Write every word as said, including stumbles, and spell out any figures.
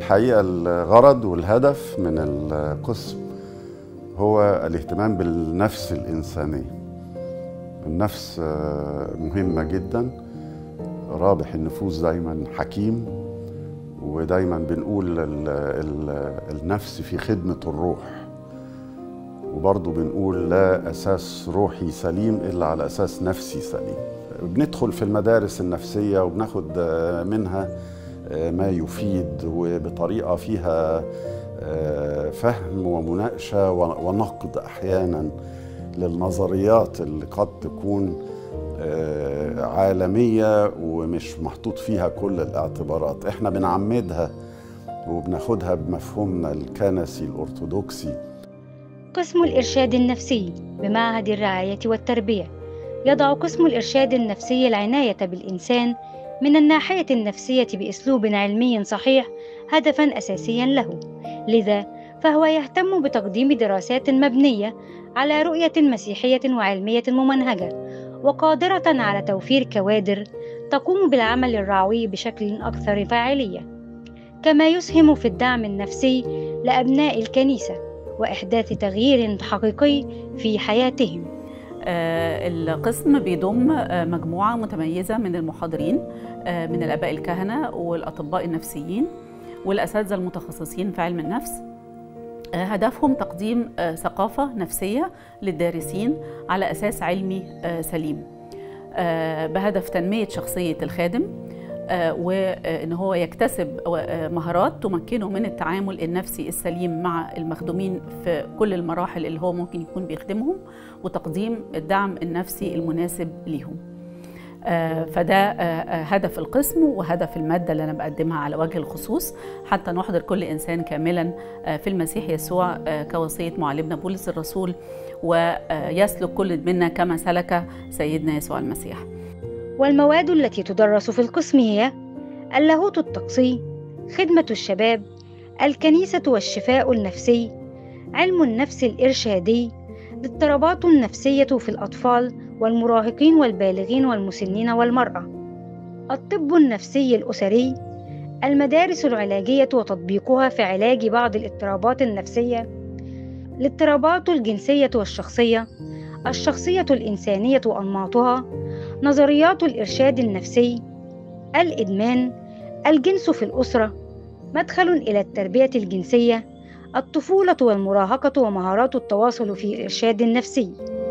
الحقيقة الغرض والهدف من القسم هو الاهتمام بالنفس الإنسانية. النفس مهمة جدا، رابح النفوس دايما حكيم، ودايما بنقول النفس في خدمة الروح، وبرضه بنقول لا أساس روحي سليم إلا على أساس نفسي سليم. بندخل في المدارس النفسية وبناخد منها ما يفيد، وبطريقة فيها فهم ومناقشة ونقد أحيانا للنظريات اللي قد تكون عالمية ومش محطوط فيها كل الاعتبارات. احنا بنعمدها وبناخدها بمفهومنا الكنسي الأرثوذكسي. قسم الإرشاد النفسي بمعهد الرعاية والتربية. يضع قسم الإرشاد النفسي العناية بالإنسان من الناحية النفسية بأسلوب علمي صحيح هدفاً أساسياً له، لذا فهو يهتم بتقديم دراسات مبنية على رؤية مسيحية وعلمية ممنهجة، وقادرة على توفير كوادر تقوم بالعمل الرعوي بشكل أكثر فاعلية، كما يسهم في الدعم النفسي لأبناء الكنيسة وإحداث تغيير حقيقي في حياتهم. القسم بيضم مجموعة متميزة من المحاضرين من الآباء الكهنة والأطباء النفسيين والأساتذة المتخصصين في علم النفس. هدفهم تقديم ثقافة نفسية للدارسين على أساس علمي سليم، بهدف تنمية شخصية الخادم وأن هو يكتسب مهارات تمكنه من التعامل النفسي السليم مع المخدومين في كل المراحل اللي هو ممكن يكون بيخدمهم، وتقديم الدعم النفسي المناسب ليهم. فده هدف القسم وهدف المادة اللي أنا بقدمها على وجه الخصوص، حتى نحضر كل إنسان كاملا في المسيح يسوع كوصية معلمنا بولس الرسول، ويسلك كل منا كما سلك سيدنا يسوع المسيح. والمواد التي تدرس في القسم هي اللاهوت الطقسي، خدمة الشباب، الكنيسة والشفاء النفسي، علم النفس الإرشادي، الاضطرابات النفسية في الأطفال والمراهقين والبالغين والمسنين والمرأة، الطب النفسي الأسري، المدارس العلاجية وتطبيقها في علاج بعض الاضطرابات النفسية، الاضطرابات الجنسية والشخصية، الشخصية الإنسانية وأنماطها، نظريات الإرشاد النفسي، الإدمان، الجنس في الأسرة، مدخل إلى التربية الجنسية، الطفولة والمراهقة ومهارات التواصل في الإرشاد النفسي.